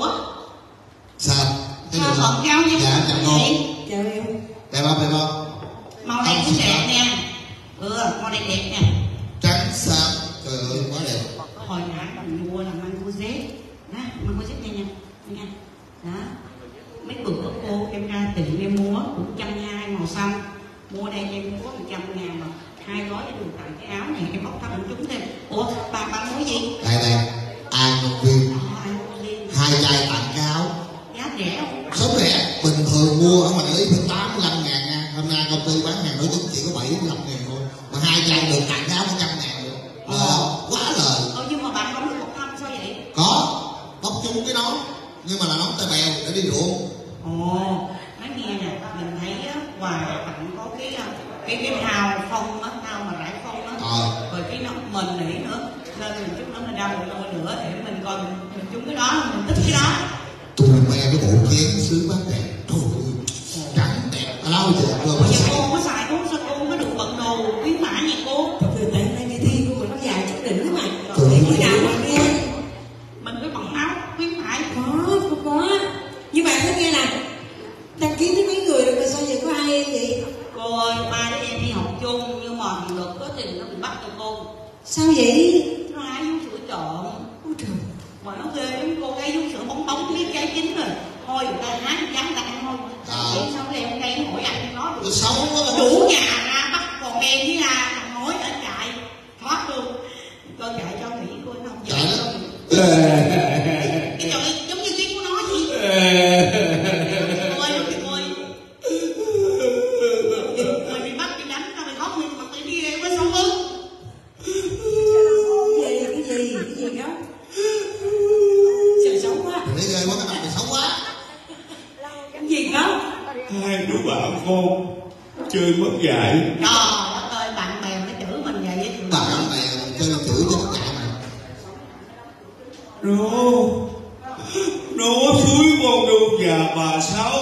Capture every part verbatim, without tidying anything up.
Ủa? Sạp. Hoa phật cao nha. Dạ, chào cô. Chào em. Đẹp không, đẹp không? Màu này cũng đẹp nha. Ừ, màu này đẹp nha. Trắng sạp, trời ơi, quá đẹp. Hồi nãy mình mua là mang cô dép. Đó, mang cô dép nha nha. Nha. Đó. Mấy bữa cô em ra tiệm em mua cũng trăm hai màu xanh. Mua đây em mua một trăm ngàn mà. Hai gói em được tặng cái áo này em bóc thăm một chút thêm. Ủa, bà bà mua gì? Đây đây. An Nông Viên. Hai chai tặng cái áo. Giá rẻ không? Rất rẻ. Bình thường mua ở ngoài ấy phải tám mươi lăm ngàn nha. Hôm nay công ty bán hàng đối tượng chỉ có bảy mươi lăm ngàn thôi. Mà hai chai được tặng cái áo một trăm ngàn nữa. Ờ, quá lời. Ờ, nhưng mà bạn không được một thăm sao vậy? Có. Bóc chung cái nón. Nhưng mà là nón tay bèo để đi ruộng. Ồ, nói nghe nè, mình thấy á, quà bạn có cái cái cái hào phong á, hào mà rải phong á. Ờ. Rồi cái nón mình nỉ nữa. Nên mình chút nó mình ra một đôi nữa để mình coi mình, mình chung cái đó, mình thích cái đó. Tôi mẹ cái bộ chén sứ bát đẹp, trời ơi, trắng đẹp, lâu giờ rồi. Bây giờ cô không có xài, cô sao cô không có được bận đồ quý mã nha cô. Từ tại nay đi thi của mình nó dài chút đỉnh mà. Từ khi nào mình đi, mình có bận áo quý mã có, không có. Nhưng mà cứ nghe nè, đăng ký với mấy người được mà sao giờ có ai em vậy? Cô ơi, mai đó em đi học chung nhưng mà được có tình nó bị bắt cho cô. Sao vậy? Nó ai vô sữa trộn. Ôi trời. Mà nó ghê lắm, cô gái vô sữa bóng bóng biết trái chín rồi. Thôi người ta hái dám ta ăn thôi. Ờ. Sao leo cây nó hỏi ăn nó được. Xấu quá. Đủ nhà ra bắt còn em với là thằng hối ở chạy. Thoát luôn. Cô chạy cho nghỉ cô nó không chạy. Cái trời giống như tiếng của nó gì. Cô ơi, cô ơi. Mày bị bắt bị đánh tao mày khóc mày mặt mày đi ghê quá xấu hơn. Cái gì đó trời xấu quá, thấy ghê quá, cái mặt xấu quá. Cái gì đó hai đứa bảo con chơi mất dạy. Trời ơi, bạn bè nó chửi mình vậy chứ bạn bè mình chơi chửi cho tất cả mà đồ đồ suối con đâu già bà sáu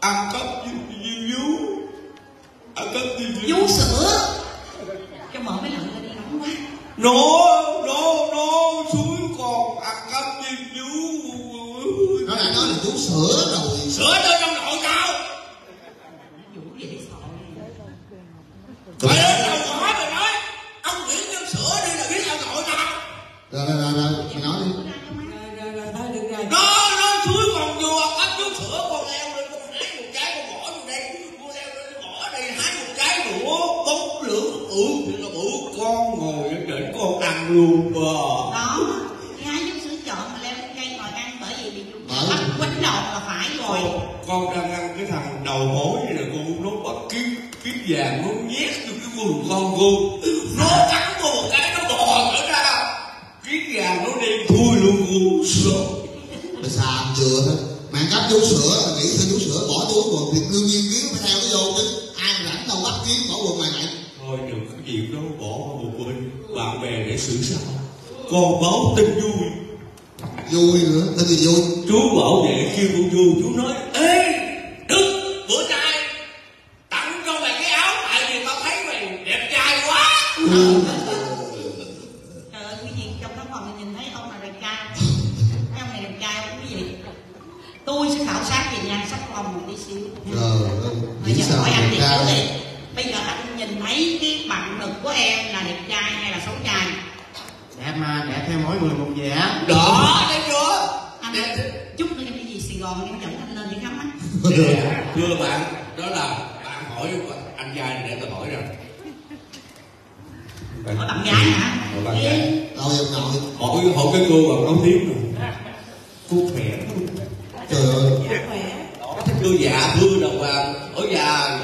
ăn cắp vú ăn cắp vú sữa cho mở mấy lần lên nóng quá. Nó nó nó suối còn ăn cắp chim vú. Nó đã nói là chú sữa rồi. Sữa cho trong nội tao. Vũ vậy sợ. Trời ơi, tao hỏi mày nói. Ông nghĩ trong sữa đi là biết trong nội tao. Rồi rồi rồi, mày nói đi. Rồi rồi thôi đừng rồi. Nó nó suối còn vừa ăn cắp chú sữa con leo lên con hái một cái con bỏ vô đây. Con leo lên con bỏ đây hái một cái nữa bốc lửa ướt thì nó ướt con ngồi. Con ăn luôn bò. Đó, cái hái giống sữa trộn mà leo lên cây ngồi ăn bởi vì bị bắt quánh đầu là phải rồi. Con đang ăn cái thằng đầu mối này là con nó bắt kiếm kiếm vàng nó nhét vô cái quần con cô. Nó cắn cô một cái nó bò nữa ra. Kiếm vàng nó đem thui luôn cô. Sữa. Mà xàm chưa hết. Mà ăn cắp vú sữa, nghĩ thôi vú sữa bỏ túi quần thì đương nhiên kiếm phải theo cái vô chứ. Ai rảnh đâu bắt kiếm bỏ quần mày lại. Thôi đừng có chuyện đó bỏ một bên. Bạn bè để xử sao. Con báo tin vui. Vui nữa, tin gì vui? Chú bảo vệ kêu con vui, chú nói ê, Đức, bữa nay tặng cho mày cái áo tại vì tao thấy mày đẹp trai quá. Ừ. Trời ơi quý vị, trong các phòng nhìn thấy ông này đẹp trai. Cái ông này đẹp trai không quý vị? Tôi sẽ khảo sát về nhan sắc của ông một tí xíu. Trời ơi, nghĩ sao đẹp trai. Bây giờ anh nhìn thấy cái bạn lực của em là đẹp trai hay là xấu trai? Đẹp mà, đẹp theo mỗi người một vẻ. Đó, thấy chưa? Anh chút nữa em đi về Sài Gòn em dẫn anh lên đi khám mắt. Đẹp, thưa bạn, đó là bạn hỏi anh trai để tôi hỏi rồi. Hỏi bạn gái hả? Hỏi bạn gái. Đâu em ngồi. Hỏi hỏi cái cô mà nói tiếng rồi. Cô khỏe. Trời ơi. Khỏe. Thưa dạ, thưa đồng bào, ở già.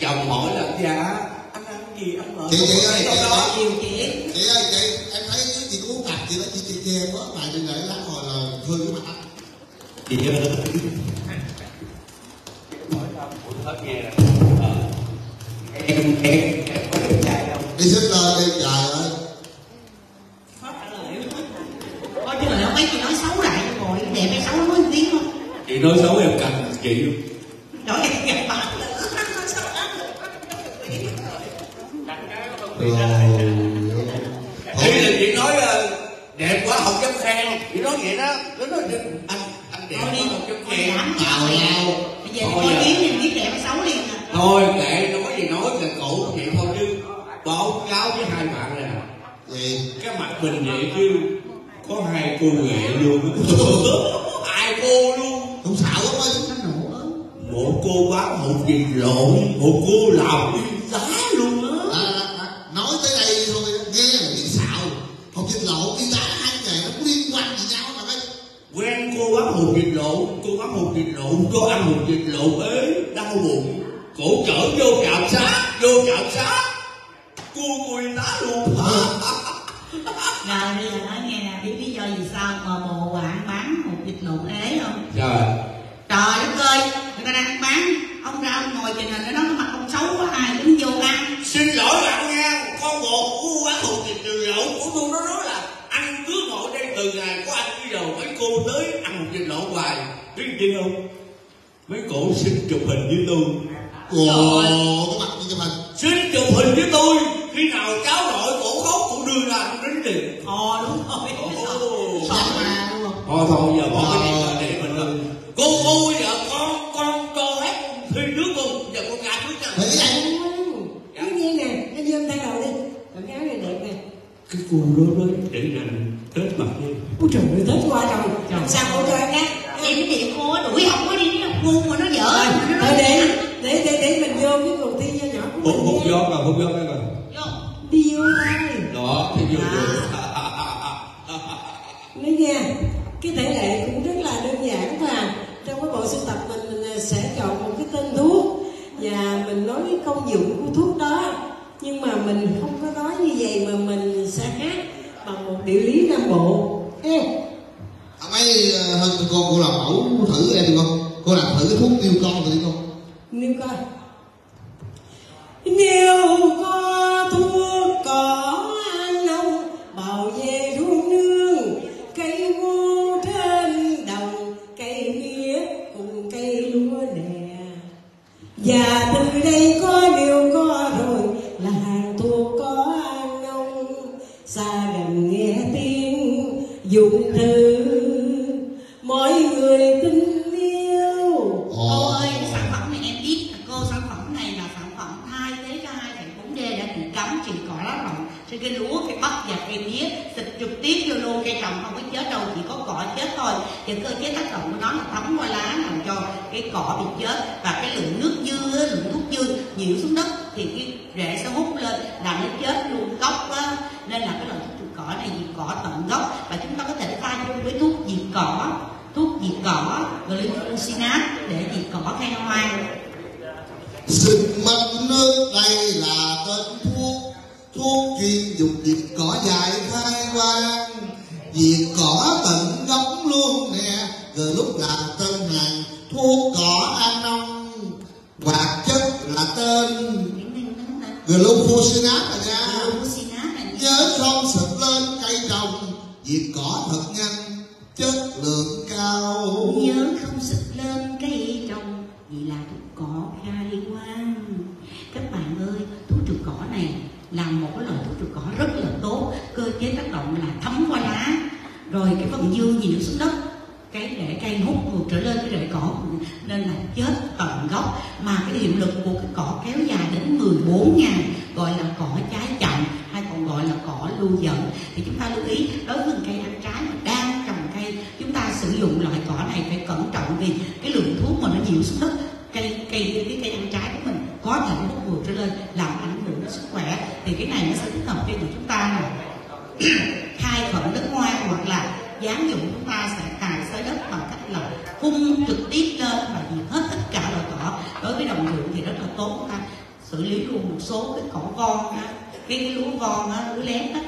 Chồng hỏi là dạ anh ăn gì anh mở chị chị ơi chị đó nhiều chị chị ơi chị em thấy chị cũng tạp chị đó chị chị che quá tại chị để lát hồi là hư cái mặt chị ơi hỏi xong cũng hết nghe rồi em em em có được chạy không đi xích lên đi chạy ơi có trả lời có chứ là mấy chị nói xấu lại rồi đẹp hay xấu nó nói tiếng không chị nói xấu em cành chị luôn nói em cành bạc lên. Ý là chị nói đẹp quá không dám khen. quen thì nói vậy đó, nó nói anh anh đẹp đi một chút em chào nhau. Bây giờ có tiếng nhìn biết đẹp xấu liền à. Thôi kệ nói gì nói là cổ vậy thôi chứ báo cáo với hai bạn nè. Gì? Cái mặt mình vậy chứ có hai cô nghệ luôn. Hai cô luôn. Không xạo lắm á. Một cô báo một gì lộn, một cô làm nguyên giá luôn á. Nói tới đây thôi nghe là biết xạo. Học dịch lộn đi đá hai nghề nó liên quan gì nhau mà mấy. Quen cô báo một dịch lộn, cô báo một dịch lộn, cô ăn một dịch lộn ế, đau bụng. Cổ trở vô trạm sát, vô trạm sát. Cô cô đá luôn. Rồi bây giờ nói nghe nè, biết lý do gì sao mà bộ bạn bán một dịch lộn ế không? Trời. Trời đất ơi, người ta đang bán, ông ra ông ngồi trình hình ở đó, nó mặt ông xấu quá, ai đứng vô ăn. Xin lỗi bạn nha, con bột của bán hột thịt từ lộn của tôi, nó nói là anh cứ ngồi đây từ ngày có anh đi đầu mấy cô tới ăn một thịt lộn hoài. Biết gì không? Mấy cổ xin chụp hình với tôi. Ồ, có mặt chụp hình. Xin chụp hình với tôi, khi nào cháu nội cổ khóc cổ đưa ra không đến tiền. Ờ đúng rồi. Thôi thôi thôi giờ bỏ cái điện để mình lên. Cô cô giờ con con cho hết con thi nước luôn, giờ con gái nước nào? Cái như nè, cái dơm tay đầu đi, cái áo này đẹp nè. Cái cô đó đó để dành Tết mặt đi. Ôi trời ơi Tết qua rồi, sao cô cho em á? Em cái điện cô đuổi không có đi nó buông mà nó dở. Thôi để để để mình vô cái cuộc thi nhỏ nhỏ của mình. Không vô rồi, không vô đây rồi. Đi vô thôi. Đó, thì vô được. Nói nghe, cái thể lệ cũng rất là đơn giản mà. Trong cái bộ sưu tập mình, mình sẽ chọn một cái tên thuốc và mình nói cái công dụng của thuốc đó. Nhưng mà mình không có nói như vậy mà mình sẽ hát bằng một điệu lý Nam Bộ. Ê à, mấy hơn cô, cô làm mẫu thử em được không? Cô làm thử cái thuốc Niêu Con thử đi con. Niêu coi. Niêu có thuốc cỏ An Nông bảo vệ ruộng nương, cây ngô trên đồng, cây mía cùng cây lúa nè. Và từ đây có điều có rồi là hàng thuốc có An Nông. Xa gần nghe tiếng dùng từ mỗi người tin yêu. Cô ơi, cái sản phẩm này em biết là cô, sản phẩm này là sản phẩm thay thế cho hai thành bốn D đã bị cấm trừ cỏ lá rộng. Trên cây lúa, cây bắp và cây mía xịt trực tiếp vô luôn, cây trồng không có chết đâu, chỉ có cỏ chết thôi. Những cơ chế tác động của nó là thấm qua lá làm cho cái cỏ bị chết, và cái lượng nước dư, lượng thuốc dư nhiễu xuống đất thì cái rễ sẽ hút lên làm nó chết luôn gốc á. Nên là cái loại thuốc trừ cỏ này diệt cỏ tận gốc, và chúng ta có thể pha chung với thuốc diệt cỏ, thuốc diệt cỏ glucosinat để diệt cỏ khai hoang. Xin mong nước đây là tên thuốc, thuốc chuyên dùng diệt cỏ dại khai hoang, diệt cỏ tận gốc luôn nè. Rồi lúc làm tên hàng thuốc cỏ An Nông, hoạt chất là tên glucosinat rồi nha. Nhớ không sụp lên cây trồng, diệt cỏ thật nhanh, chất lượng cao. Nhớ không sụp lên cây trồng vì là thuốc cỏ khai hoang. Các bạn ơi, thuốc trừ cỏ này là một cái loại thuốc trừ cỏ rất là tốt. Cơ chế tác động là thấm qua lá, rồi cái phần dư nhiều xuống đất, cái rễ cây hút ngược trở lên cái rễ cỏ, nên là chết tận gốc. Mà cái hiệu lực của cái cỏ kéo dài đến mười bốn ngày, gọi là cỏ trái chậm hay còn gọi là cỏ lưu giận. Thì chúng ta lưu ý đối với cây ăn trái mà đang trồng cây, chúng ta sử dụng loại cỏ này phải cẩn trọng, vì cái lượng thuốc mà nó nhiều xuống đất, cây cây cái cây ăn trái của mình có thể hút ngược trở lên làm ảnh hưởng đến sức khỏe. Thì cái này nó sẽ thích hợp cho chúng ta là khai khẩn đất hoang, hoặc là giám dụng chúng ta sẽ cài xới đất bằng cách là phun trực tiếp lên và diệt hết tất cả loại cỏ. Đối với đồng ruộng thì rất là tốt, chúng ta xử lý luôn một số cái cỏ con, cái, cái lúa con, lúa lén đó.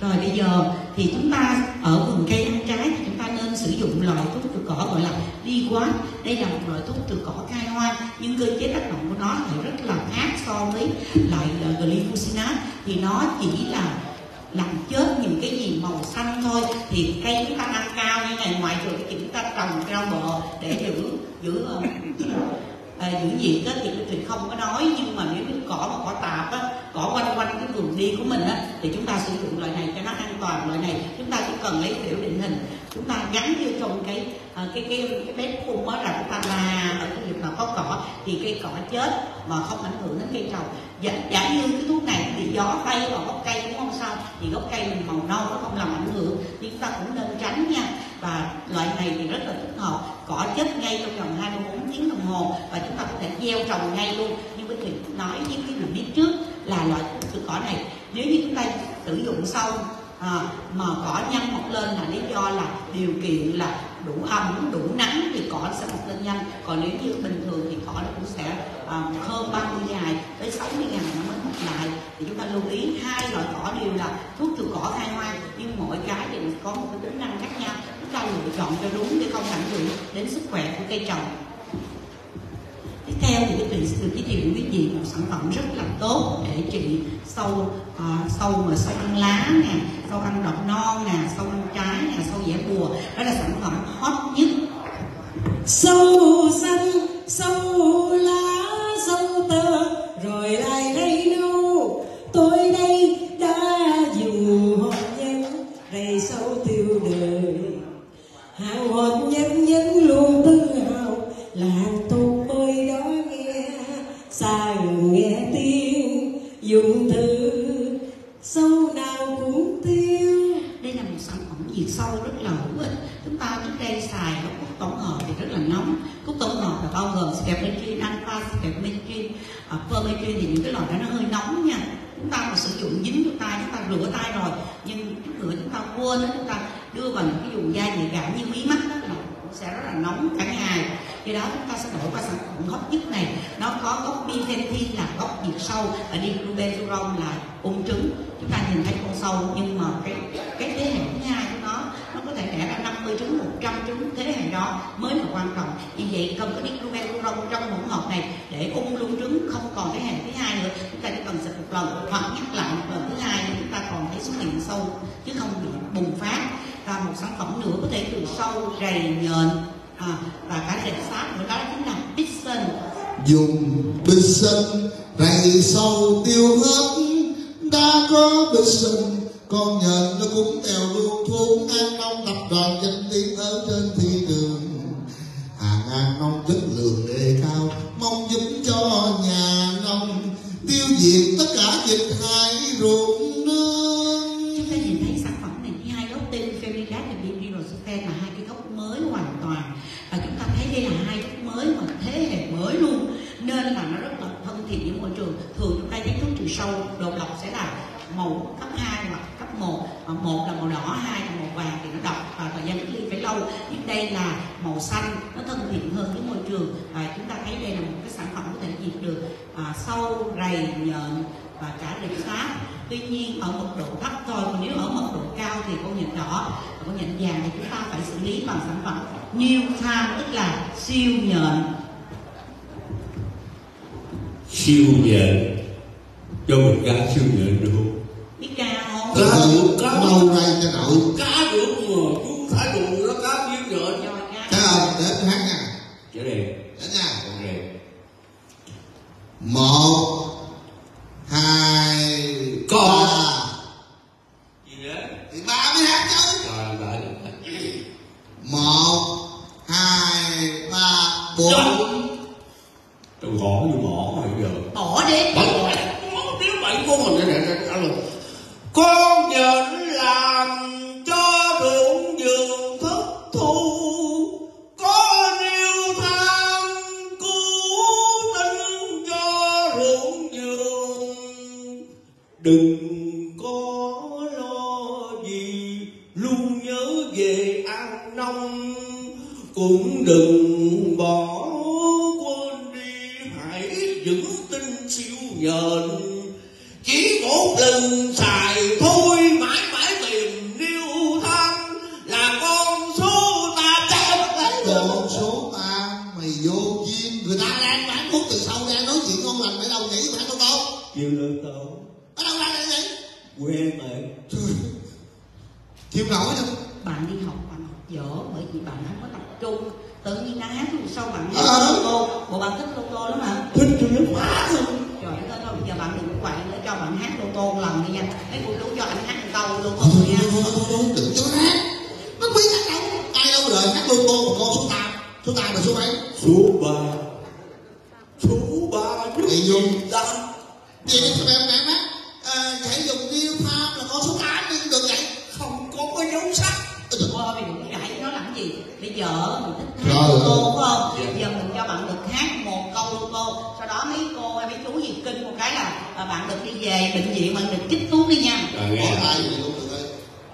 Rồi bây giờ thì chúng ta ở vườn cây ăn trái thì chúng ta nên sử dụng loại thuốc trừ cỏ gọi là Liquat. Đây là một loại thuốc trừ cỏ khai hoang, nhưng cơ chế tác động của nó thì rất là khác so với loại glyphosate, thì nó chỉ là làm chết những cái gì màu xanh thôi. Thì cây chúng ta ăn cao như ngày ngoài trời, chúng ta trồng rau bờ để giữ giữ à, những diện đó thì mình không có nói, nhưng mà nếu như cỏ mà cỏ tạp á, cỏ quanh quanh cái đường đi của mình á, thì chúng ta sử dụng loại này cho nó an toàn. Loại này chúng ta cũng cần lấy kiểu định hình, chúng ta gắn vô trong cái cái cái cái bếp khung mới, là chúng ta là ở cái việc nào có cỏ thì cây cỏ chết mà không ảnh hưởng đến cây trồng. Giả, giả như cái thuốc này thì gió bay vào gốc cây đúng không sao, thì gốc cây mình màu nâu nó không làm ảnh hưởng, thì chúng ta cũng nên tránh nha. Và loại này thì rất là thích hợp, cỏ chết ngay trong vòng hai mươi tư tiếng đồng hồ và chúng ta có thể gieo trồng ngay luôn. Nhưng bên mình nói với cái người biết trước là loại từ cỏ này nếu như chúng ta sử dụng xong à, mà cỏ nhanh mọc lên là lý do là điều kiện là đủ ẩm, đủ nắng thì cỏ sẽ mọc lên nhanh. Còn nếu như bình thường thì cỏ nó cũng sẽ à, hơn ba mươi ngày tới sáu mươi ngày nó mới mọc lại. Thì chúng ta lưu ý hai loại cỏ đều là thuốc trừ cỏ khai hoang, nhưng mỗi cái thì có một cái tính năng khác nhau, chúng ta lựa chọn cho đúng để không ảnh hưởng đến sức khỏe của cây trồng. Tiếp theo thì cái Tuyền sẽ được giới thiệu với quý vị một sản phẩm rất là tốt để trị sâu uh, sâu mà sâu ăn lá nè, sâu ăn đọt non nè, sâu ăn trái nè, sâu dẻ bùa. Đó là sản phẩm hot nhất. Sâu xanh, sâu lá, sâu tơ rồi lại đây đâu, tôi đây đã dù hồn nhân đầy sâu tiêu đời. Hào hồn nhân nhân luôn tự hào là tôi ơi đó nghe xa nghe tiếng dùng từ sâu nào cũng tiêu. Đây là một sản phẩm diệt sâu rất là hữu ích. Chúng ta trước đây xài nó cúc tổng hợp thì rất là nóng. Cúc tổng hợp là bao gồm sphepmetrin, alpha sphepmetrin, permetrin, thì những cái loại đó nó hơi nóng nha. Chúng ta mà sử dụng dính cho tay, chúng ta rửa tay rồi nhưng chút nữa chúng ta quên đó, chúng ta đưa vào những cái vùng da nhạy cảm như mí mắt đó là cũng sẽ rất là nóng cả ngày. Vì đó chúng ta sẽ đổi qua sản phẩm gốc nhất này, nó có gốc bifenthrin là gốc diệt sâu và diclubezurone là ung trứng. Chúng ta nhìn thấy con sâu nhưng mà cái cái thế hệ thứ hai của nó nó có thể đẻ ra năm mươi trứng, một trăm trứng, thế hệ đó mới là quan trọng. Vì vậy cần có diclubezurone trong hỗn hợp này để ung luôn trứng không còn thế hệ thứ hai nữa. Chúng ta chỉ cần xịt một lần hoặc nhắc lại một lần thứ hai, chúng ta còn thấy xuất hiện sâu chứ không bị bùng phát. Và một sản phẩm nữa có thể trừ sâu rầy nhện à, và cả rễ sát của đó chính là Pixen. Dùng Pixen rầy sâu tiêu hết, đã có Pixen con nhện nó cũng tèo luôn. Thuốc An Nông tập đoàn danh tiếng ở trên thị trường, hàng An Nông chất lượng đề cao, mong giúp cho nhà nông tiêu diệt tất cả dịch hại ruộng nương. Chúng ta nhìn thấy sản phẩm này với hai gốc tên Ferrigat và Bipirosophen là hai cái gốc mới hoàn toàn, và chúng ta thấy đây là hai gốc mới mà thế hệ mới luôn, nên là nó rất là thân thiện với môi trường. Thường chúng ta thấy thuốc trừ sâu đầu lọc sẽ là màu cấp hai hoặc cấp một, một là màu đỏ, hai là màu vàng thì nó độc và thời gian cách ly phải lâu. Nhưng đây là màu xanh, nó thân thiện hơn với môi trường, và chúng ta thấy đây là một cái sản phẩm có thể diệt được à, sâu, rầy, nhện và cả rệp sáp. Tuy nhiên ở mật độ thấp thôi, còn nếu ở mật độ cao thì con nhện đỏ, con nhện vàng thì chúng ta phải xử lý bằng sản phẩm New Time, tức là siêu nhện. Siêu nhện cho mình cá siêu nhện được không? Biết cá không? Cá đủ, cá đâu đây cho đậu. Cá đủ mùa, chú thả đủ nó cá siêu nhện. Cá không? Để em hát nha. Trở đi. Để nha. Ok. Một, hai, con. Gì nữa? Thì ba mới hát chứ. Rồi, lại rồi. Một, hai, ba, bốn. Tôi gõ như mỏ rồi giờ. Bỏ đi. Bỏ đi. Con nhện làm cho ruộng vườn thất thu, có niêu tham cứu tinh cho ruộng vườn. Đừng có lo gì, luôn nhớ về An Nông, cũng đừng bỏ quên đi, hãy giữ tinh siêu nhện. Chỉ một lần xài thôi, mãi mãi tìm niêu thân là con số ta chết đấy. Con số ta mày vô chim, người ta đang bán thuốc từ sau ra nói chuyện ngon lành, phải đâu nghĩ phải đâu tốt. Chiêu lương tổ. Ở đâu ra đây vậy? Quê mày. Chiêu nổi chứ. Bạn đi học, bạn học dở bởi vì bạn bạn không có tập trung, tự nhiên đang hát một sau bạn hát à. Logo, bộ bạn thích logo lắm hả? Thích tôi rất quá luôn. Trời ơi, thôi bây giờ bạn đừng quậy nữa, cho bạn hát logo một lần đi nha. Đấy cũng đủ cho anh hát một câu logo nha. Không không không, tự cho nó hát. Nó biết hát đâu, ai đâu đời hát logo một con số tám, số tám là số mấy? Số ba, số ba. Mày dùng đó. Vậy thì tụi em nãy hãy dùng điêu tham là con số tám nhưng được vậy không có cái dấu sắc. Thôi mày đừng có dạy nó làm gì. Bây giờ mình thích hát logo đúng không? Bây giờ mình cho bạn được hát một câu logo, sau đó mấy cô hay mấy chú gì kinh một cái là bạn được đi về bệnh viện, bạn được chích thuốc đi nha.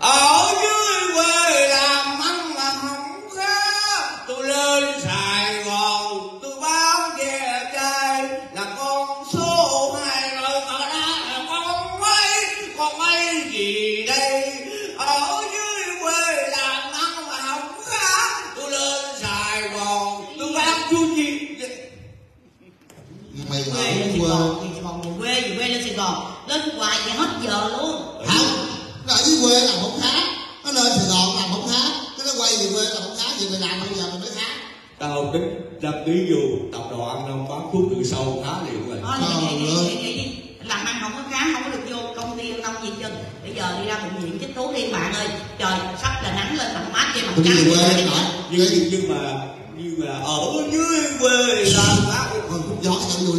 Ở dưới quê làm ăn làm không khác, tôi lên Sài Gòn tôi báo về trai là con số hai rồi ở đó con mấy con mấy gì đây. Ở dưới quê làm ăn mà không khác, tôi lên Sài Gòn tôi bán chú gì. Mày ở quê thì còn quê thì quê lên Sài Gòn đến hoài vậy hết giờ luôn. Không, nó ở dưới quê làm không khác, nó lên Sài Gòn làm không khác, nó quay về quê làm không khác thì mình làm bây giờ mình mới khác. Tao tính đặt ví dụ Tập đoàn An Nông bán thuốc từ sau khá liệu rồi. Thôi vậy đi, làm ăn không có khá, không có được vô công ty An Nông gì chứ. Bây giờ đi ra bệnh viện chích thuốc đi bạn ơi, trời sắp là nắng lên mặt mát trên mặt trái. Nhưng nhưng mà nhưng mà ở dưới quê làm mát còn cũng gió chẳng vui.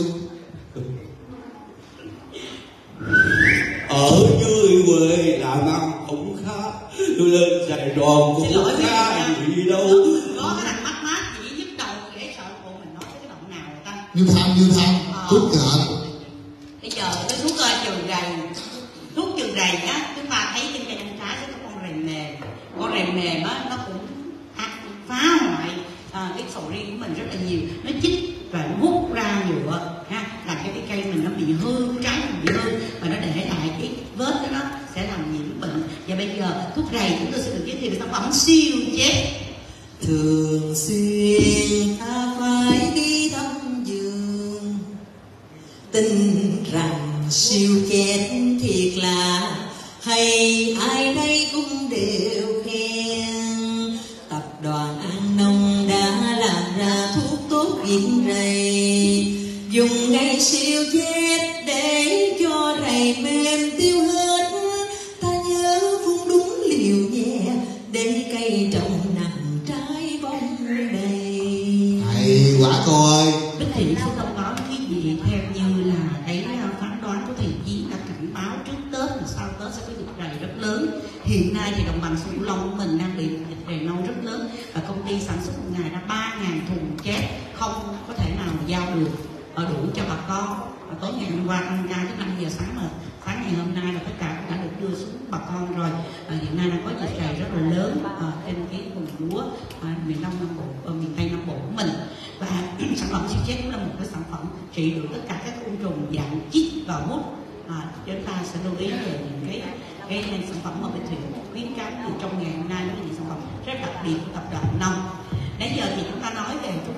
Ở dưới quê làm ăn cũng khá, tôi lên Sài Gòn cũng khá gì đâu. Có cái thằng mát mát chỉ nhức đầu để sợ bộ mình nói cái động nào người ta. Như tham như tham, thuốc hả? Bây giờ cái thuốc chườn rầy, thuốc chườn rầy á, chúng ta thấy trên tay anh trái sẽ có con rầy mềm, con rầy mềm á nó cũng phá hoại à, cái sầu riêng của mình rất là nhiều, nó chích và nó hút ra nhựa, ha, làm cho cái cây mình nó bị hư, trái mình bị hư và nó để lại cái vết đó, đó sẽ làm nhiễm bệnh. Và bây giờ thuốc rầy chúng tôi sẽ được giới thiệu sản phẩm siêu chết. Thường xuyên ta phải đi thăm vườn, tin rằng siêu chết thiệt là hay, ai đây cũng đều khen. Tập đoàn An Nông đã làm ra thuốc tốt diện rầy, dùng ngay siêu chết để cho rầy mềm tiêu hết. Ta nhớ phun đúng liều nhẹ để cây trồng nặng trái bóng đầy. Hay quá coi. Bích Thị sẽ thông báo cái gì theo như là đấy là phán đoán của thầy Chí đã cảnh báo trước Tết và sau Tết sẽ có dịch rầy rất lớn. Hiện nay thì đồng bằng sông Cửu Long của mình đang bị dịch rầy nâu rất lớn và công ty sản xuất một ngày đã ba ngàn thùng chết không có thể nào giao được đủ cho bà con. Và tối ngày hôm qua tăng ca tới năm giờ sáng mà sáng ngày hôm nay là tất cả cũng đã được đưa xuống bà con rồi. À, hiện nay đang có dịch rầy rất là lớn à, trên cái vùng lúa à, miền Đông Nam Bộ, à, miền Tây Nam Bộ của mình. Và sản phẩm siêu chết cũng là một cái sản phẩm trị được tất cả các côn trùng dạng chích và mút. À, chúng ta sẽ lưu ý về những cái cái sản phẩm mà Bích Thủy khuyến cáo từ trong ngày hôm nay, những sản phẩm rất đặc biệt của Tập đoàn An Nông. Nãy giờ thì chúng ta nói về thuốc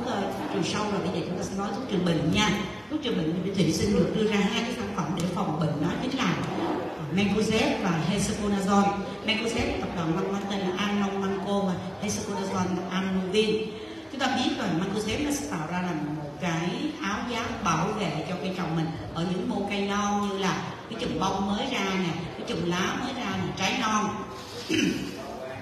trừ sâu rồi, bây giờ chúng ta sẽ nói thuốc trừ bệnh nha. Thuốc trừ bệnh thì Thủy xin được đưa ra hai cái sản phẩm để phòng bệnh, đó chính là Mancozeb và Hexaconazole. Mancozeb tập đoàn mang tên là An Nông Manco và Hexaconazole Anovin. Chúng ta biết rồi, Mancozeb nó sẽ tạo ra là một cái áo giáp bảo vệ cho cây trồng mình ở những mô cây non như là cái chùm bông mới ra nè, cái chùm lá mới ra nè, trái non.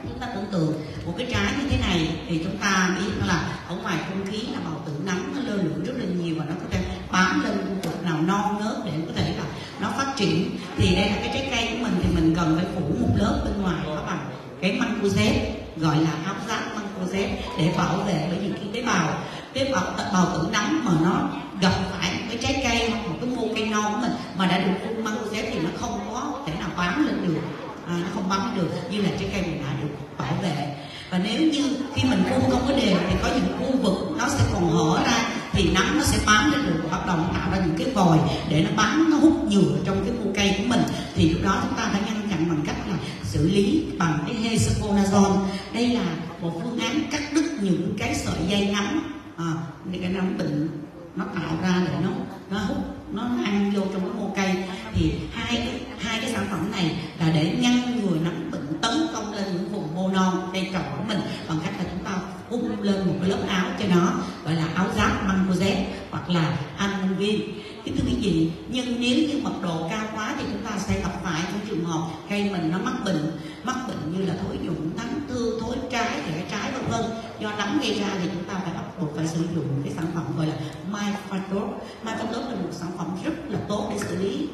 Chúng ta tưởng tượng một cái trái như thế này thì chúng ta biết là ở ngoài không khí là bào tử nắng nó lơ lửng rất là nhiều và nó có thể bám lên khu vực nào non nớt để có thể là nó phát triển. Thì đây là cái trái cây của mình thì mình cần phải phủ một lớp bên ngoài đó bằng cái Mancozeb, gọi là áo giáp Mancozeb, để bảo vệ. Bởi vì khi tế bào tế bào bào tử nắng mà nó gặp phải một cái trái cây hoặc một cái mô cây non của mình mà đã được phun Mancozeb thì nó không có thể nào bám lên được. À, nó không bắn được như là trái cây mình đã được bảo vệ. Và nếu như khi mình phun không có đều thì có những khu vực nó sẽ còn hở ra thì nắng nó sẽ bám lên được và bắt đầu tạo ra những cái vòi để nó bám, nó hút nhựa trong cái khu cây của mình. Thì lúc đó chúng ta phải ngăn chặn bằng cách là xử lý bằng cái hexaconazole. Đây là một phương án cắt đứt những cái sợi dây nắng à, để cái nấm bệnh nó tạo ra để nó nó hút, nó ăn vô trong cái mô cây. Thì hai cái hai cái sản phẩm này là để ngăn ngừa nấm bệnh tấn công lên những vùng mô non cây trồng của mình bằng cách là chúng ta cung lên một cái lớp áo cho nó, gọi là áo giáp măng cô dép hoặc là an nông viên. Cái thứ quý vị, nhưng nếu như mật độ cao quá thì chúng ta sẽ gặp phải những trường hợp cây mình nó mắc bệnh, mắc bệnh như là thối dụng, thắng thương, thối trái, rễ trái vân vân. Do nấm gây ra thì chúng ta phải bắt buộc phải sử dụng cái sản phẩm gọi là Myfatos. Myfatos là một sản phẩm rất là tốt để xử lý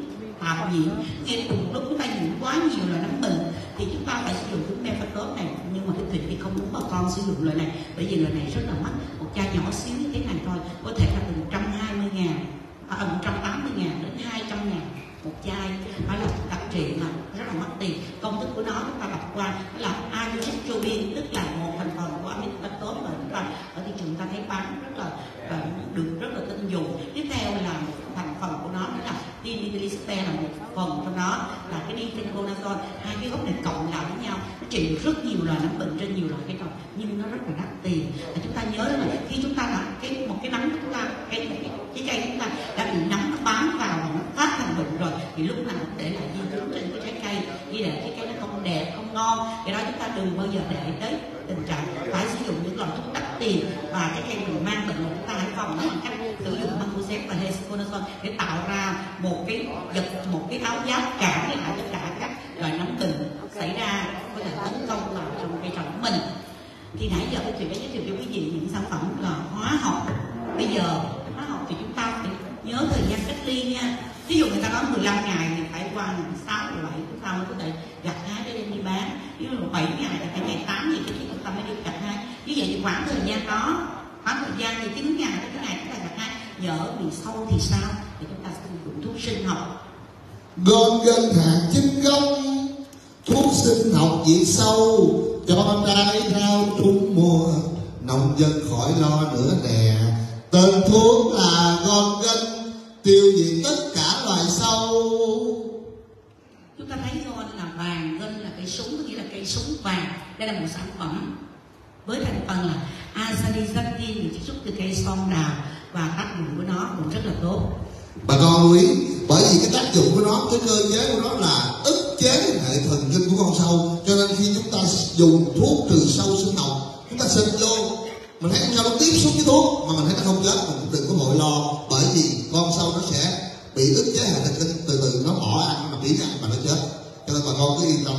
tạo nhiễm. Khi cùng lúc chúng ta nhiễm quá nhiều loại nấm bệnh thì chúng ta phải sử dụng cái Myfatos này, nhưng mà cái thịt thì không muốn bà con sử dụng loại này, bởi vì loại này rất là mắc. Một chai nhỏ xíu như thế này thôi có thể là từ một trăm hai mươi ngàn ở một trăm tám mươi ngàn đến hai trăm ngàn một chai, phải là đặc trị mà rất là mất tiền. Công thức của nó chúng ta đọc qua là aminotropin, tức là một thành phần của aminotropin mà chúng ta ở thị trường ta thấy bán rất là được rất là tin dùng. Tiếp theo là một thành phần của nó đó là dimethylister, là một phần trong đó là cái difenoconazole. Hai cái gốc này cộng lại với nhau nó trị rất nhiều loại nấm bệnh trên nhiều loại cây trồng, nhưng nó rất là đắt tiền. Và chúng ta nhớ là khi chúng ta làm cái một cái nấm của chúng ta, cái cái cây chúng ta đã bị nấm nó bám vào và nó phát thành bệnh rồi thì lúc nào cũng để lại di chứng trên cái trái cây, như để cái cây nó không đẹp không ngon. Cái đó chúng ta đừng bao giờ để tới tình trạng phải sử dụng những loại thuốc đắt tiền và cái cây mình mang bệnh, chúng ta hãy phòng nó bằng cách sử dụng mancozeb và hexaconazole để tạo ra một cái giật một cái áo giáp cản lại tất cả các loại nấm bệnh xảy ra có thể tấn công vào trong cây trồng của mình. Thì nãy giờ tôi đã giới thiệu cho quý vị những sản phẩm là hóa học. Bây giờ hóa học thì chúng ta phải nhớ thời gian cách ly nha. Ví dụ người ta có mười lăm ngày thì phải qua sáu, bảy chúng ta mới có thể gặt hái để đem đi bán. Ví dụ bảy ngày là phải ngày tám thì chúng ta mới được gặt hái. Như vậy thì khoảng thời gian đó, khoảng thời gian thì chín ngày tới cái ngày chúng ta gặt hái. Nhỡ bị sâu thì sao? Thì chúng ta sử dụng thuốc sinh học. Gom gân thản chính công, thuốc sinh học diệt sâu cho trái rau trúng mùa, nông dân khỏi lo nữa nè. Tên thuốc là gom gân, tiêu diệt tất cả loài sâu. Chúng ta thấy gom là vàng, gân là cây súng, có nghĩa là cây súng vàng. Đây là một sản phẩm với thành phần là azadirachtin được chiết xuất từ cây son đào, và tác dụng của nó cũng rất là tốt. Bà con lưu ý, bởi vì cái tác dụng của nó, cái cơ chế của nó là ức chế hệ thần kinh của con sâu, cho nên khi chúng ta dùng thuốc trừ sâu sinh học, chúng ta sinh vô mình thấy con sâu nó tiếp xúc với thuốc mà mình thấy nó không chết, mình cũng đừng có vội lo, bởi vì con sâu nó sẽ bị ức chế hệ thần kinh, từ từ nó bỏ ăn, nó biến ăn mà nó chết, cho nên bà con cứ yên tâm.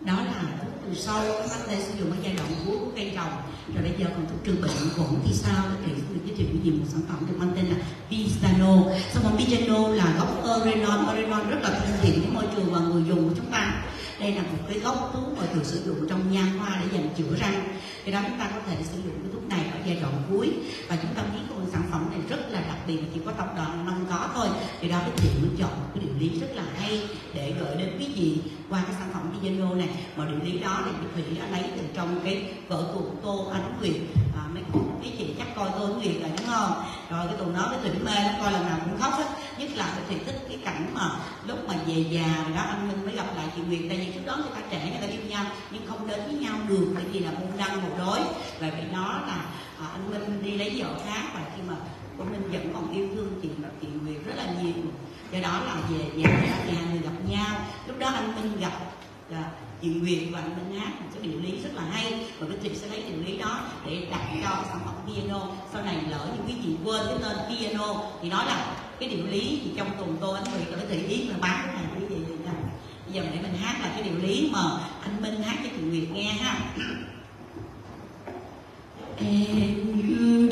Đó là thuốc trừ sâu, chúng ta có thể sử dụng ở giai đoạn cuối của cây trồng. Rồi bây giờ còn thuốc trừ bệnh cũng thì sao? Thì tôi giới thiệu với gì một sản phẩm được mang tên là Pisano. Sản phẩm Pisano là gốc Orenon. Orenon rất là thân thiện với môi trường và người dùng của chúng ta. Đây là một cái gốc thuốc mà thường sử dụng trong nha khoa để dành chữa răng. Thì đó chúng ta có thể sử dụng cái thuốc này ở giai đoạn cuối. Và chúng ta biết con sản phẩm này rất là đặc biệt, chỉ có Tập đoàn An Nông có thôi. Thì đó cái chuyện mình chọn cái điều lý rất là hay để gửi đến quý vị qua cái sản phẩm Pisano này. Mà điều lý đó thì Thủy đã lấy từ trong cái vở tuồng Tô Ánh Nguyệt. À, mấy quý chị chắc coi Tô Ánh Nguyệt rồi đúng không? Rồi cái tuồng đó cái Thủy mê nó coi lần nào cũng khóc hết. Nhất là Thủy thích cái cảnh mà lúc mà về già rồi đó anh Minh mới gặp lại chị Nguyệt. Tại vì trước đó người ta trẻ, người ta yêu nhau nhưng không đến với nhau được, bởi vì là môn đăng môn đối. Và vì nó là à, anh Minh đi lấy vợ khác, và khi mà của Minh vẫn còn yêu thương chị và chị Nguyệt rất là nhiều. Do đó là về già thì hai người gặp nhau. Lúc đó anh Minh gặp là chị Nguyệt và anh Minh hát một cái điều lý rất là hay, và cái chị sẽ lấy điều lý đó để đặt cho sản phẩm Piano. Sau này lỡ như quý chị quên cái tên Piano thì đó là cái điều lý thì trong tuần Tô Anh Nguyệt là Thủy biết là bán cái này quý vị. Bây giờ để mình hát là cái điều lý mà anh Minh hát cho chị Nguyệt nghe ha. Em đứng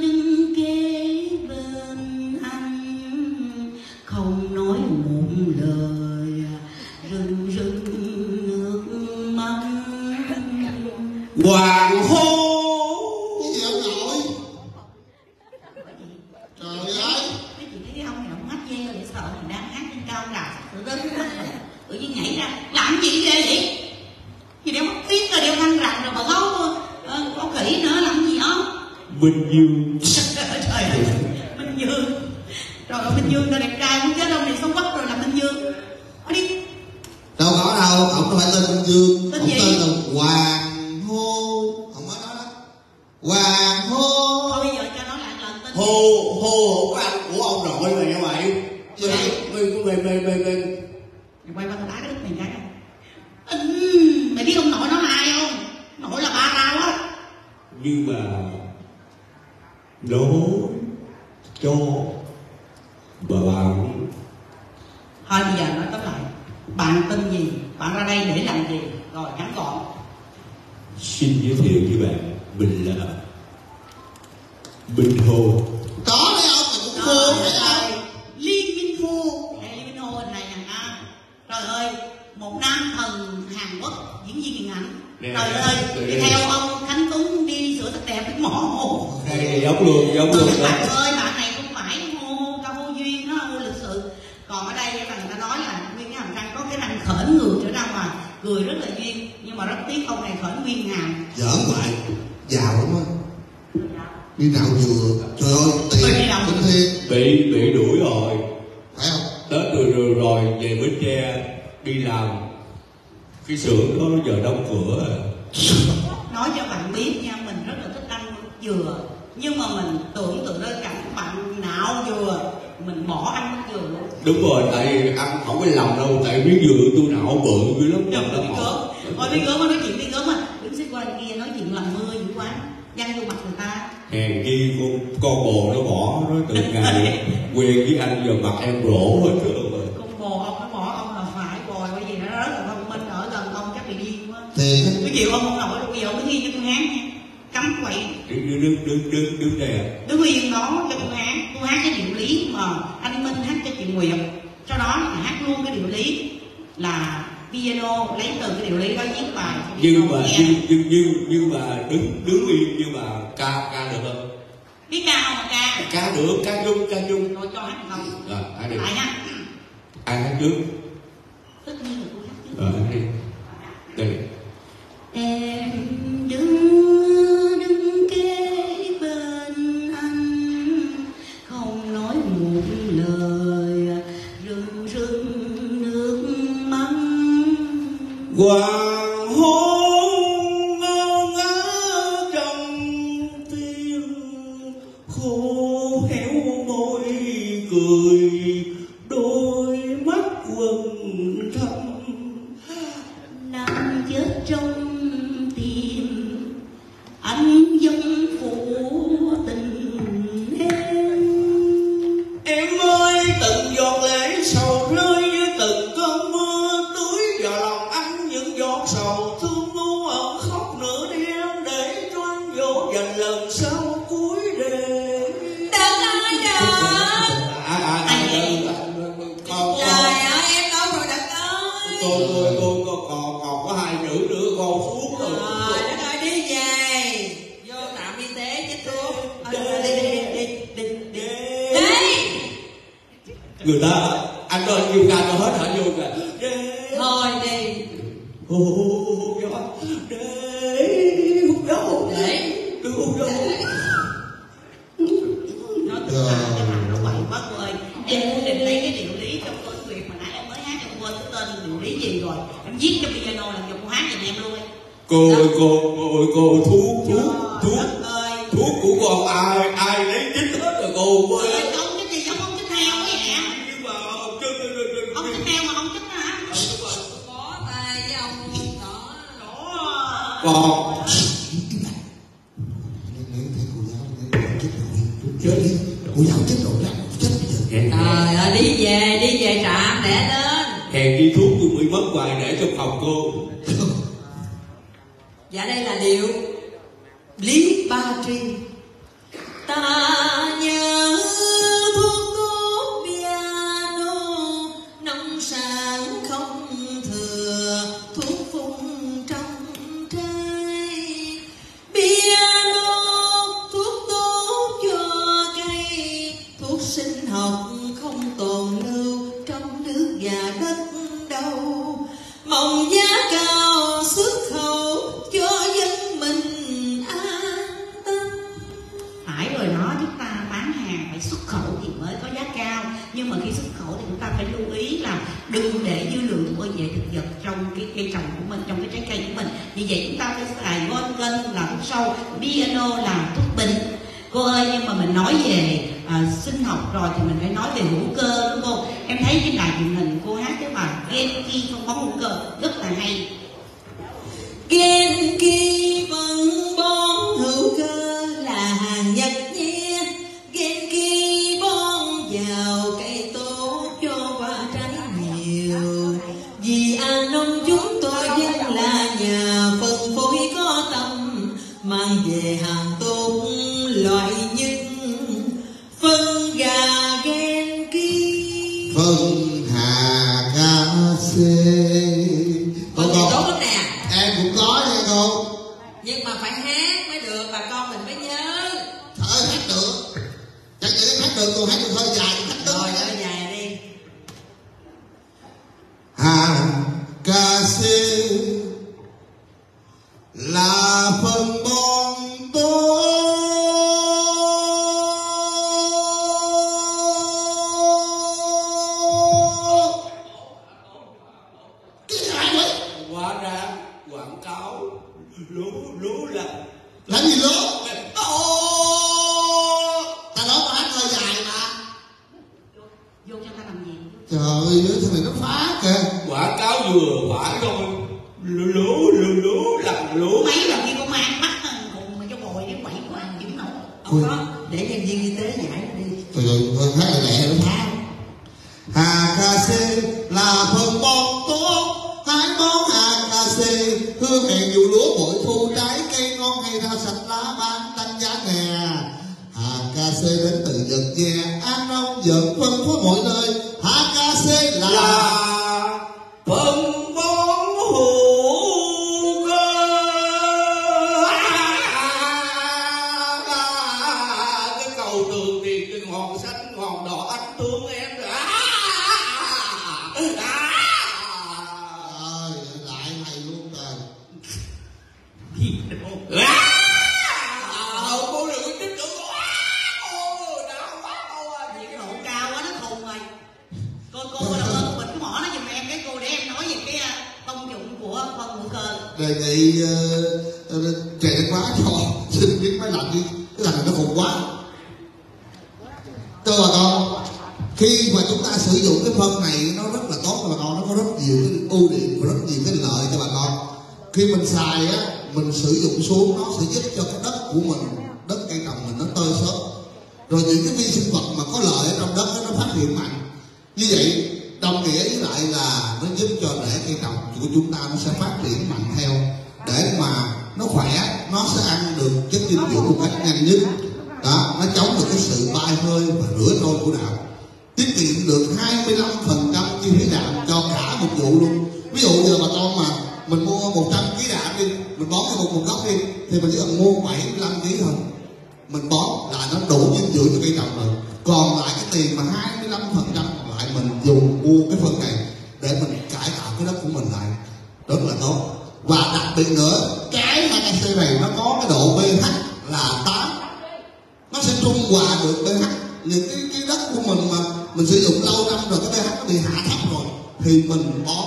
đứng kế bên anh không nói một lời, rừng rừng nước mắt hoàng hôn. Cái gì ông nội? Trời ơi! Mấy chị thấy cái ông này ông mắt dê vậy, sợ mình đang hát trên cao cả, tự đến cái mắt này tự nhiên nhảy ra, làm gì ghê vậy? Vì đeo mắt tiếng rồi, đeo khăn rạch rồi mà gấu có khỉ nữa, làm gì không? Bình Dương. Trời ơi! Bình Dương. Trời ơi! Bình Dương, trời đẹp trai muốn chết, ông này xấu quắc rồi làm Bình Dương. Ở đi! Đâu có đâu, ông có phải tên Bình Dương, ông tên là Hoàng Hô, không có đó đó, Hoàng Hô. Thôi bây giờ cho nó lại lần tên Hô, Hô của anh, của ông nội mày các bạn. Cho nên, mày, mày, mày, mày, mày quay qua tao đá cái đứt mày cái. Mày biết ông nội nó là ai không? Nội là ba tao á. nhưng mà đổ cho bà bạn. Thôi bây giờ nói tóm lại, bạn tên gì, bạn ra đây để làm gì, rồi ngắn gọn. Xin giới thiệu với bạn, mình là Bình Hồ. Có đấy không? Mình cũng khô phải không? Liên Minh Hồ. Liên Minh Hồ này hàng A. Trời ơi, một nam thần Hàn Quốc diễn viên điện ảnh. Trời ơi, đi theo ông Khánh Tuấn đi sửa thật đẹp cái mỏ hồ. Đây giống luôn, giống luôn. Bạn ơi, bạn này không phải hô cao hô duyên, nó hô lịch sự. Còn ở đây là người ta nói là nguyên cái hàm răng có cái răng khởi ngược trở ra mà cười rất là duyên, nhưng mà rất tiếc ông này khởi nguyên hàm. Giỡn vậy, giàu lắm á. Đi nào vừa, trời ơi, tiền, tính thiên. Bị, bị đuổi rồi. Phải không? Tết rồi rồi, rồi về Bến Tre, đi làm. Cái xưởng đó nó giờ đóng cửa rồi. Nói cho bạn biết nha, mình rất là thích ăn dừa. Nhưng mà mình tưởng tượng đến cảnh bạn nạo dừa, mình bỏ ăn dừa luôn. Đúng rồi, tại ăn không có lòng đâu, tại miếng dừa tôi nạo bự dữ lắm. Chồng lắm họ. Ôi biết gớm, nói chuyện biết gớm à. Đứng xích qua kia nói chuyện làm mưa dữ quá. Danh vô mặt người ta. Hèn chi con, con bồ nó bỏ, nó từ ngày quen với anh giờ mặt em rỗ hết trơn rồi. Con bồ ông nó bỏ ông là phải rồi, bởi vì nó rất là thông minh, ở gần ông chắc bị điên quá. Cái chiều ông không nổi, bây giờ ông đứng yên cho tôi hát nha. Cắm quậy. Đứng, đứng, đứng, đứng, đứng đây à? Đứng yên đó cho tôi hát, tôi hát cái điệu lý mà anh Minh hát cho chị Nguyệt. Sau đó là hát luôn cái điệu lý là piano lấy từ cái điệu lý đó viết bài. Nhưng mà nhưng, nhưng nhưng nhưng mà đứng đứng yên nhưng mà ca ca được không? Biết ca không mà ca? Ca được, ca chung ca chung. Rồi cho hát không? Rồi ai đi? Ai hát? Ai hát trước? Tất nhiên là cô hát trước. Rồi hát đi. Đây. Em đứng đứng kế bên anh không nói một lời rưng rưng nước mắt. Hoàng hôn ngao ngá trong tim khô héo môi cười đôi mắt quần thâm nằm chết trong tim anh dân phụ tình em. Em ơi từng giọt lệ sầu rơi với từng cơn mưa túi vào lòng anh những giọt sầu thương nô ở khóc nửa đêm để cho anh vô dành lần sau cuối đề. Đừng ơi đừng. Anh đừng. Trời ơi em nói rồi đừng ơi. Tôi tôi tôi còn còn có hai nữ nữa con xuống rồi. Trời đất ơi đi về. Vô tạm y tế chết luôn. Đi đi đi đi đi. Đi. Người ta anh ơi nhiều ca cho hết hả vô kìa. Thôi đi. Ô gió để hút đâu để cứ hút đâu nó tự làm cho mặt nó quậy quá cô ơi. Em muốn định lấy cái điệu lý trong câu chuyện mà nãy em mới hát em quên cái tên điệu lý gì rồi, em viết cho piano làm cho cô hát giùm em luôn ấy. Cô ơi cô cô ơi cô thuốc thuốc thuốc thuốc của con ai ai lấy chích hết rồi cô ơi. Ông chích gì giống ông chích heo ấy hả? Nhưng mà ông chích heo mà ông chích hả? Có tay với ông đó đó. Cô giáo chết rồi đó, chết bây giờ. Trời ơi, đi về, đi về trạm, để lên. Hèn đi thuốc tôi bị mất hoài, để trong phòng cô. Dạ đây là điệu Lý Ba Tri. Ta nhớ thuốc thuốc piano, nông sản không thừa, thuốc phun trong trái. Piano sinh học không tồn lưu trong nước và đất đâu, mong giá cao xuất khẩu cho dân mình an tâm. Phải rồi đó, chúng ta bán hàng phải xuất khẩu thì mới có giá cao, nhưng mà khi xuất khẩu thì chúng ta phải lưu ý là đừng để dư lượng thuốc bảo vệ thực vật trong cái cây trồng của mình, trong cái trái cây của mình. Vì vậy chúng ta phải xài vôn gân là thuốc sâu, piano là thuốc bình. Cô ơi, nhưng mà mình nói về à, sinh học rồi thì mình phải nói về hữu cơ đúng không? Em thấy cái đài truyền hình cô hát cái bài Genki không bón hữu cơ rất là hay. Genki vẫn bón hữu mang về hàng tốt loại nhất, phân gà ghen kia phân hà ca xê. Con thì tốt lắm nè, em cũng có nha con, nhưng mà phải hát mới được, bà con mình mới nhớ. Thôi hát được, chắc chắn hát được, con hát được hơi dài. Rồi hơi dài đi. Hà ca xê là phân bón tốt. Cái gì hại vậy? Hóa ra quảng cáo lú lú là làm gì lú? Ta nói mà hát hơi dài mà. Vô cho ta làm gì? Trời ơi, sao này nó phá kìa. Quảng cáo vừa phải không? Lú lú lú làm lú mấy lần kia con mang mắt cùng mà cho bồi cái quậy quá chỉnh nổi không có, để nhân viên y tế giải nó đi. Trời ơi, thấy là lẹ lắm. Hà ca xê là phân bón tốt, hái bón hà ca xê hương hẹn vụ lúa bội thu, trái cây ngon hay ra sạch lá ban tăng giá nghè. Hà ca xê đến từ Tiền Giang, An Nông dần phân phối mọi nơi. Hà ca xê là, là phân bón hữu. Đề nghị uh, trẻ quá cho xin biết máy lạnh đi, cái lạnh nó khủng quá. Thưa bà con, khi mà chúng ta sử dụng cái phân này nó rất là tốt cho bà con, nó có rất nhiều cái ưu điểm và rất nhiều cái lợi cho bà con. Khi mình xài á, mình sử dụng xuống nó sẽ giúp cho cái đất của mình, đất cây trồng mình nó tơi xốp, rồi những cái vi sinh vật mà có lợi ở trong đất đó, nó phát hiện mạnh. Như vậy đồng nghĩa với lại là nó giúp cho rễ cây trồng của chúng ta nó sẽ phát triển mạnh theo, để mà nó khỏe, nó sẽ ăn được chất dinh dưỡng một cách nhanh nhất đó, nó chống được cái sự bay hơi và rửa trôi của đạo, tiết kiệm được hai mươi lăm phần trăm chi phí đạm cho cả một vụ luôn. Ví dụ giờ bà con mà mình mua một trăm ký đạm đi, mình bón cái một một gốc đi, thì mình chỉ cần mua bảy mươi lăm ký thôi, mình bón là nó đủ dinh dưỡng cho cây trồng rồi. Còn lại cái tiền mà hai mươi lăm phần trăm lại mình dùng mua cái phần này để mình cải tạo cái đất của mình lại rất là tốt. Và đặc biệt nữa, cái hát ca xê này nó có cái độ pH là tám, nó sẽ trung hòa được pH. Những cái, cái đất của mình mà mình sử dụng lâu năm rồi, cái pH nó bị hạ thấp rồi, thì mình bón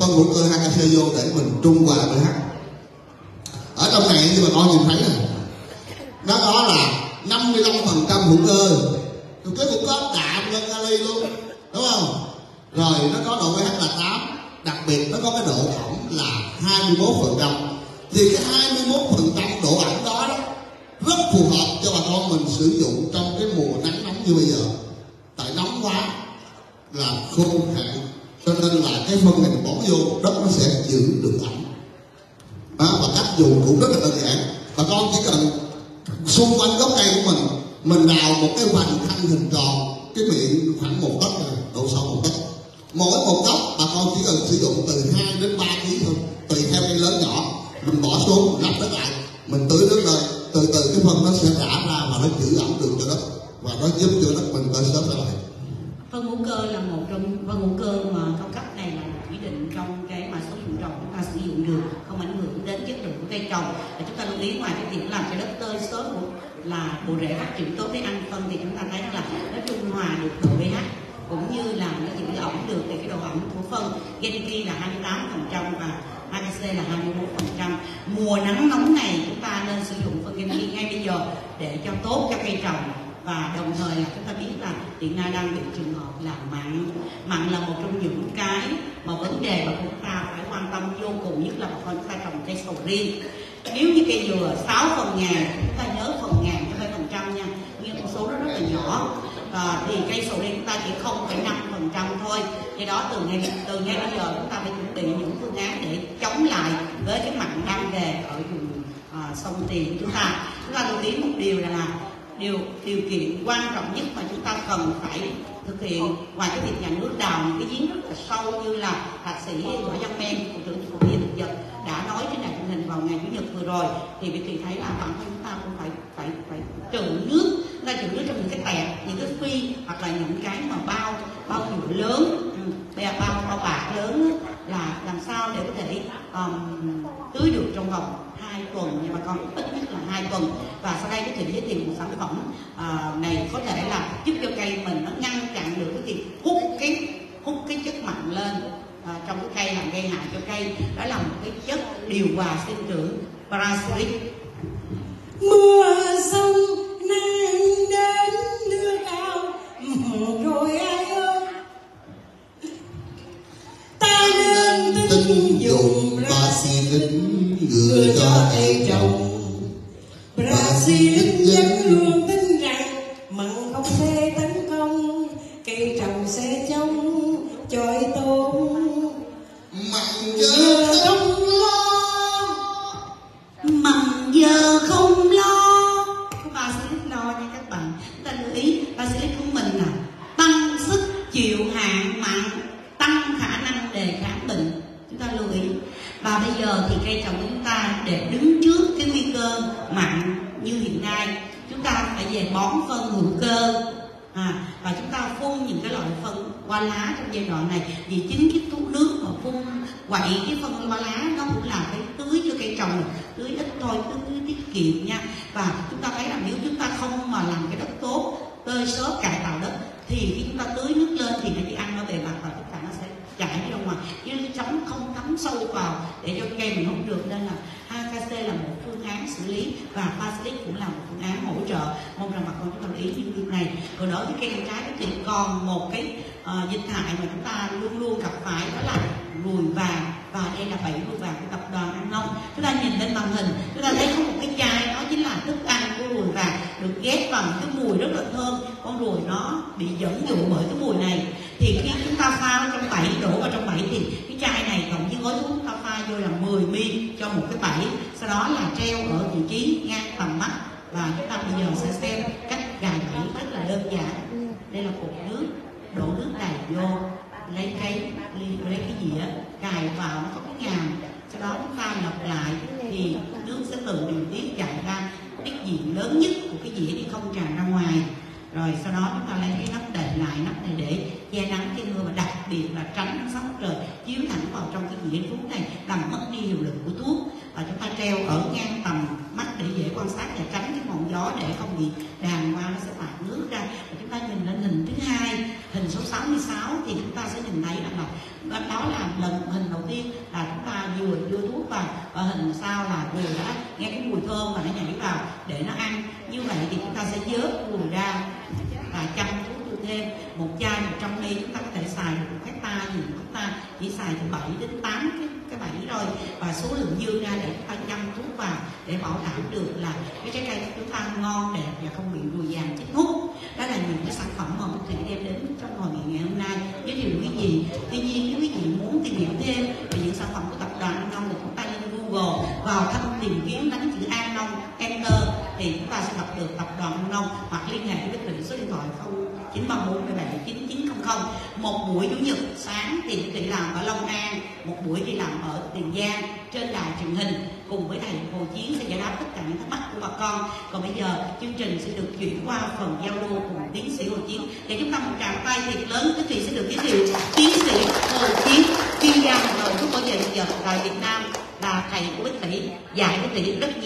phân hữu cơ hát ca xê vô để mình trung hòa pH. Ở trong này thì bà con nhìn thấy này, nó đó là năm mươi lăm phần trăm hữu cơ, hữu cơ cũng có đạm lên kali luôn, đúng không? Rồi nó có độ pH là tám, đặc biệt nó có cái độ ẩm là hai mươi mốt phần trăm. Thì cái hai mươi mốt phần trăm độ ẩm đó, đó rất phù hợp cho bà con mình sử dụng trong cái mùa nắng nóng như bây giờ. Tại nóng quá là khô hạn, cho nên là cái phân này bỏ vô đất nó sẽ giữ được ẩm. Đó, và cách dùng cũng rất là đơn giản. Bà con chỉ cần xung quanh gốc cây của mình, mình đào một cái vành thanh hình tròn, cái miệng khoảng một tấc này, độ sâu một tấc. Mỗi một gốc bà con chỉ cần sử dụng từ hai đến ba ký thôi, tùy theo cái lớn nhỏ. Mình bỏ xuống, lắp đất lại, mình tưới nước lên, từ từ cái phân nó sẽ rã ra và nó giữ ẩm được cho đất, và nó giúp cho đất mình tơi xốp lại. Phân hữu cơ là một trong phân hữu cơ mà cao cấp này là quy định trong cái mà số lượng trồng chúng ta sử dụng được, không ảnh hưởng đến chất lượng của cây trồng. Và chúng ta lưu ý ngoài cái việc làm cho đất tơi xốp là bộ rễ phát triển tốt, để ăn phân thì chúng ta thấy là nó trung hòa được độ pH, cũng như là nó giữ ẩm được thì cái độ ẩm của phân. Genki là hai mươi tám phần trăm và hát ca xê là hai mươi mốt phần trăm. Mùa nắng nóng này chúng ta nên sử dụng phân Genki ngay bây giờ để cho tốt cho cây trồng. Và đồng thời là chúng ta biết là hiện nay đang bị trường hợp là mặn. Mặn là một trong những cái mà vấn đề mà chúng ta phải quan tâm vô cùng, nhất là bà con chúng ta trồng cây sầu riêng. Nếu như cây dừa sáu phần ngàn, chúng ta nhớ phần ngàn cho hai phần trăm nha, nhưng con số đó rất là nhỏ. À, thì cây sầu riêng chúng ta chỉ không phẩy năm phần trăm thôi. Do đó từ ngay từ ngay bây giờ chúng ta phải chuẩn bị những phương án để chống lại với cái mặn đang về ở vùng à, dòng tiền của chúng ta. Chúng ta lưu ý một điều là, là điều điều kiện quan trọng nhất mà chúng ta cần phải thực hiện ngoài cái việc nhà nước đào những cái giếng rất là sâu như là thạc sĩ Võ Văn Men, Cục trưởng Cục Y Thực Vật đã nói trên đài truyền hình vào ngày chủ nhật vừa rồi, thì quý vị thấy là bản thân chúng ta cũng phải phải phải trữ nước, ta trữ nước trong những cái tẹt, những cái phi hoặc là những cái mà bao bao nhựa lớn, bao bao bạc lớn, là làm sao để có thể um, tưới được trong vòng hai tuần nha bà con, ít nhất là hai tuần. Và sau đây cái chị giới thiệu một sản phẩm uh, này có thể là giúp cho cây mình nó ngăn chặn được cái việc hút cái hút cái chất mạnh lên uh, trong cái cây, làm gây hại cho cây. Đó là một cái chất điều hòa sinh trưởng parasilic. Mưa sông nắng đến đưa cao rồi ai ơi, ta nên tin dùng parasilic ngừa cho cây trồng. Parasilic vẫn luôn tin rằng mặn không sẽ tấn công cây trồng, sẽ chống chọi tôm mặn giờ không lo, mặn giờ không lo. Parasilic lo nha các bạn, ta lưu ý parasilic của mình là tăng sức chịu hạn mặn, tăng khả năng đề kháng bệnh, chúng ta lưu ý. Và bây giờ thì cây trồng chúng ta để đứng trước cái nguy cơ mặn như hiện nay, chúng ta phải về bón phân hữu cơ à, và chúng ta phun những cái loại phân qua lá trong giai đoạn này, vì chính cái thuốc nước mà phun quậy cái phân qua lá nó cũng là cái tưới cho cây trồng, tưới ít thôi, tưới tiết kiệm nha. Và chúng ta thấy là nếu chúng ta không mà làm cái đất tốt, tơi xốp, cải tạo đất, thì khi chúng ta tưới nước lên thì nó chỉ ăn nó bề mặt và tất cả nó sẽ chảy ra ngoài, chứ chống không thấm sâu vào để cho cây mình không được. Nên là hát ca xê là một phương án xử lý và parasilic cũng là một phương án hỗ trợ. Mong rằng bà con chúng ta lưu ý những việc này. Rồi đối với cây ăn trái thì còn một cái uh, dịch hại mà chúng ta luôn luôn gặp phải, đó là ruồi vàng, và đây là bẫy ruồi vàng của tập đoàn An Nông. Chúng ta nhìn lên màn hình, chúng ta thấy có một cái chai, đó chính là thức ăn của ruồi vàng, được ghép vào cái mùi rất là thơm. Con ruồi nó bị dẫn dụ bởi cái mùi này, thì khi chúng ta pha trong bẫy, đổ vào trong bẫy, thì cái chai này cộng với gói thuốc chúng ta pha vô là mười mi li lít cho một cái bẫy, sau đó là treo ở vị trí ngang tầm mắt. Và chúng ta bây giờ sẽ xem cách gài bẫy rất là đơn giản. Đây là cục nước, đổ nước đầy vô, lấy cái lấy cái dĩa cài vào, nó có cái ngàm, sau đó chúng ta lọc lại thì nước sẽ tự điều tiết chạy ra tiết diện lớn nhất của cái dĩa để không tràn ra ngoài. Rồi sau đó chúng ta lấy cái nắp đậy lại, nắp này để che nắng che mưa, và đặc biệt là tránh ánh sáng trời chiếu thẳng vào trong cái dĩa thuốc này làm mất đi hiệu lực của thuốc. Và chúng ta treo ở ngang tầm mắt để dễ quan sát và tránh cái ngọn gió để không bị đàn hoa nó sẽ tạt nước ra. Và chúng ta nhìn lên hình thứ hai, hình số sáu mươi sáu, thì chúng ta sẽ nhìn thấy rằng là đó là lần hình đầu tiên là chúng ta vừa đưa thuốc vào, và hình sau là vừa đã nghe cái mùi thơm mà nó nhảy vào để nó ăn. Như vậy thì chúng ta sẽ vớt mùi ra và chăm thuốc đưa thêm một chai một trăm mi li lít, chúng ta có thể xài được một hecta gì, một hecta chỉ xài từ bảy đến tám cái cái bẫy rồi, và số lượng dư ra để chúng ta chăm thuốc vào để bảo đảm được là cái trái cây của chúng ta ngon đẹp và không bị ruồi vàng chích hút. Đó là những cái sản phẩm mà mình có thể đem đến trong hội nghị ngày hôm nay giới thiệu quý vị. Tuy nhiên nếu quý vị muốn tìm hiểu thêm về những sản phẩm của tập đoàn An Nông thì chúng ta lên Google vào thăm tìm kiếm đánh chữ An Nông enter thì chúng ta sẽ gặp được tập đoàn An Nông, hoặc liên hệ với số điện thoại không chín ba bốn bảy bảy chín chín không không. Một buổi chủ nhật sáng thì chị làm ở Long An, một buổi đi làm ở Tiền Giang trên đài truyền hình cùng với thầy Hồ Chiến sẽ giải đáp tất cả những thắc mắc của bà con. Còn bây giờ chương trình sẽ được chuyển qua phần giao lưu cùng tiến sĩ Hồ Chiến, để chúng ta một tràng tay thiệt lớn. Quý vị sẽ được giới thiệu tiến sĩ Hồ Chiến, chuyên gia hàng đầu thuốc bảo vệ thực vật tại Việt Nam, là thầy của bác sĩ, dạy bác sĩ rất nhiều.